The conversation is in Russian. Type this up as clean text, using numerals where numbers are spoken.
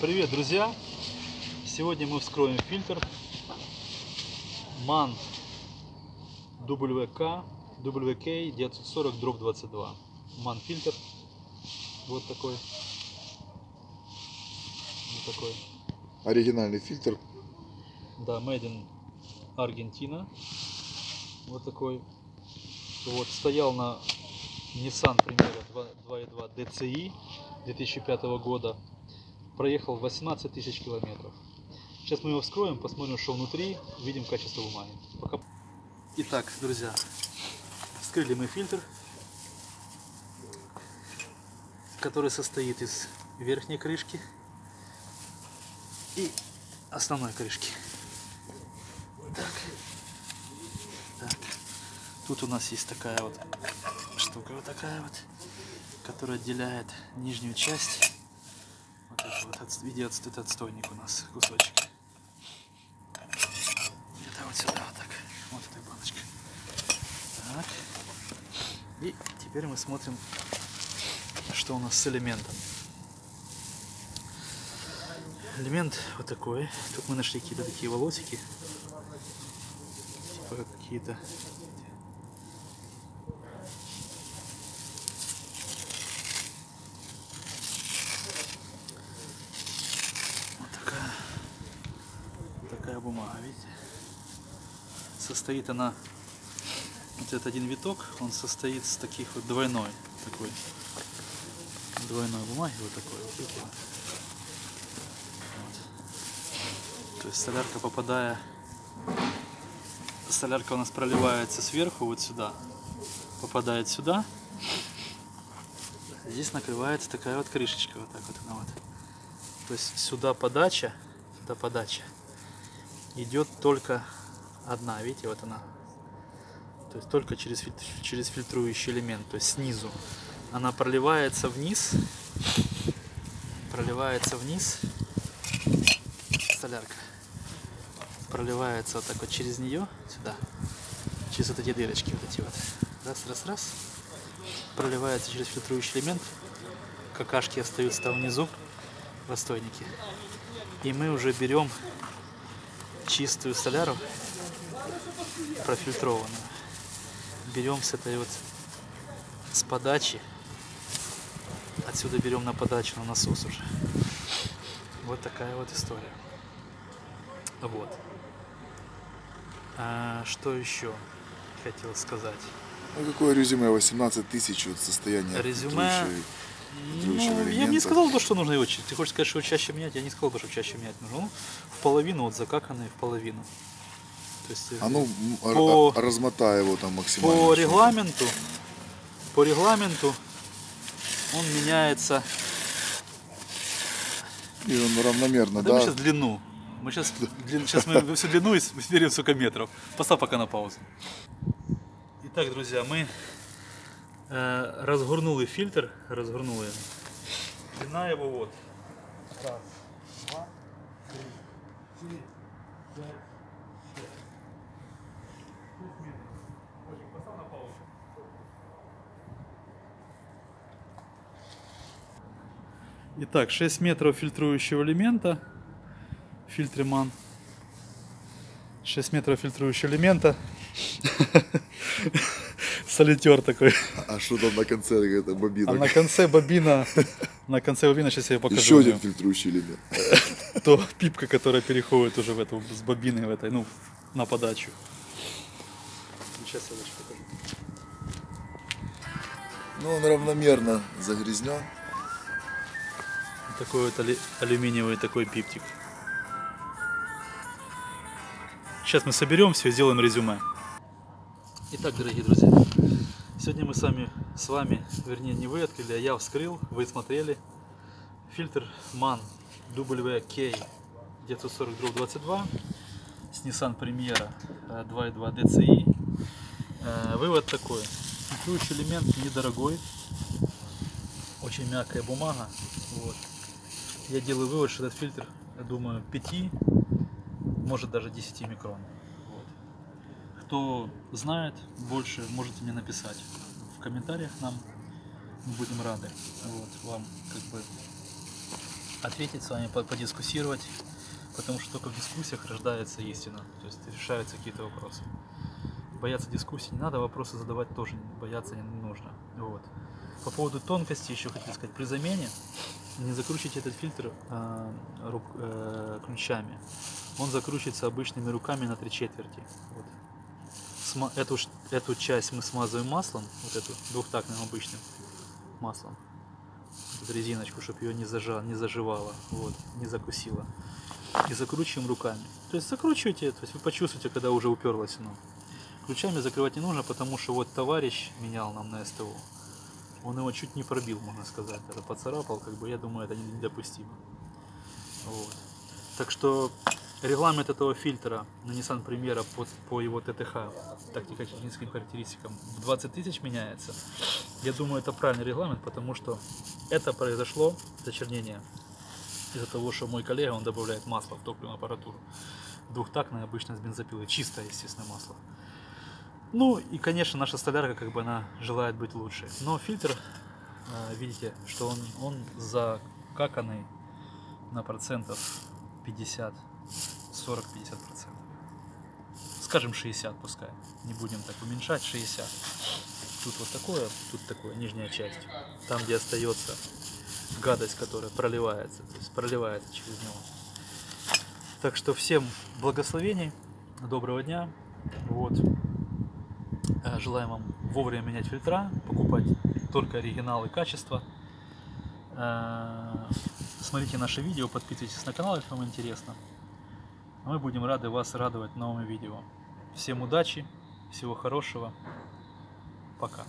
Привет, друзья! Сегодня мы вскроем фильтр MANN WK 940/22. MANN фильтр вот такой. Вот такой. Оригинальный фильтр. Да, Made in Argentina. Вот такой. Вот, стоял на Nissan Primera 2.2 DCI 2005 года. Проехал 18 тысяч километров. Сейчас мы его вскроем, посмотрим, что внутри, видим качество бумаги. Пока. Итак, друзья, вскрыли мы фильтр, который состоит из верхней крышки и основной крышки. Так. Тут у нас есть такая вот штука, которая отделяет нижнюю часть. Видите, отстойник у нас, кусочек. Это вот сюда, вот так. Вот эта баночка. Так. И теперь мы смотрим, что у нас с элементом. Элемент вот такой. Тут мы нашли какие-то такие волосики. Типа какие-то... Бумага, видите, состоит она, вот этот один виток, он состоит с таких вот двойной бумаги, вот такой вот. То есть солярка у нас проливается сверху вот сюда, попадает сюда, здесь накрывается такая вот крышечка, вот так вот она вот, то есть сюда подача идет только одна, видите, вот она, то есть только через фильтрующий элемент, то есть снизу она проливается вниз, солярка проливается вот так вот через нее сюда, через вот эти дырочки, вот эти вот, раз, проливается через фильтрующий элемент, какашки остаются там внизу в отстойнике, и мы уже берем чистую соляру, профильтрованную, берем с этой вот, с подачи, отсюда берем на подачу, на насос уже. Вот такая вот история. Вот. Что еще хотел сказать? Ну, какое резюме? 18 тысяч вот состояние. Резюме... Ну, я бы не сказал бы, что нужно его чистить. Ты хочешь сказать, что его чаще менять? Я не сказал бы, что чаще менять нужно. Ну, в половину, вот закаканные в половину. То есть, размотай его там максимально. По регламенту он меняется. И он равномерно, да? Мы сейчас длину. Мы всю длину и сверим, сколько метров. Поставь пока на паузу. Итак, друзья, мы... разгорнули фильтр, длина его вот. 1, 2, 3, 4, 5, 6. Котик, поставь на паузу. Итак, 6 метров фильтрующего элемента в фильтре MANN. 6 метров фильтрующего элемента. Солитер такой. А что там на конце это бобина? А на конце бобина, сейчас я ее покажу. Еще один фильтрующий элемент. То пипка, которая переходит уже в эту, с бобиной в этой, ну, на подачу. Сейчас я дальше покажу. Ну, он равномерно загрязнен. Такой вот алюминиевый такой пиптик. Сейчас мы соберем все и сделаем резюме. Итак, дорогие друзья, сегодня мы вернее не вы открыли, а я вскрыл, вы смотрели фильтр MANN WK 940/22 с Nissan Primera 2.2 DCI. Вывод такой: фильтрующий элемент недорогой, очень мягкая бумага. Вот. Я делаю вывод, что этот фильтр, я думаю, 5, может даже 10 микрон. Кто знает больше, можете мне написать в комментариях, нам мы будем рады, вот, вам как бы ответить с вами, подискуссировать, потому что только в дискуссиях рождается истина, то есть решаются какие-то вопросы. Бояться дискуссий не надо, вопросы задавать тоже бояться не нужно. Вот. По поводу тонкости еще хотел сказать, при замене не закручивайте этот фильтр ключами, он закручивается обычными руками на 3/4. Вот. Эту часть мы смазываем маслом, вот эту двухтактным обычным маслом, эту резиночку, чтобы ее не заживала, вот, не закусила, и закручиваем руками. То есть закручивайте, то есть вы почувствуете, когда уже уперлось оно. Ключами закрывать не нужно, потому что вот товарищ менял нам на СТО, он его чуть не пробил, можно сказать, это поцарапал, как бы, я думаю, это недопустимо. Вот. Так что регламент этого фильтра на Nissan Primera по его ТТХ, тактико-техническим характеристикам, в 20 тысяч меняется. Я думаю, это правильный регламент, потому что это произошло, зачернение, из-за того, что мой коллега, он добавляет масло в топливную аппаратуру, двухтактное, обычно с бензопилы, чистое, естественно, масло. Ну и, конечно, наша столярка, как бы, она желает быть лучше. Но фильтр, видите, что он закаканный на процентов 50, 40-50%. Скажем 60, пускай. Не будем так уменьшать, 60. Тут вот такое, тут такое, нижняя часть. Там, где остается гадость, которая проливается, то есть проливается через него. Так что всем благословений, доброго дня. Вот. Желаем вам вовремя менять фильтра, покупать только оригинал и качество. Смотрите наши видео, подписывайтесь на канал, если вам интересно. Мы будем рады вас радовать новыми видео. Всем удачи, всего хорошего, пока.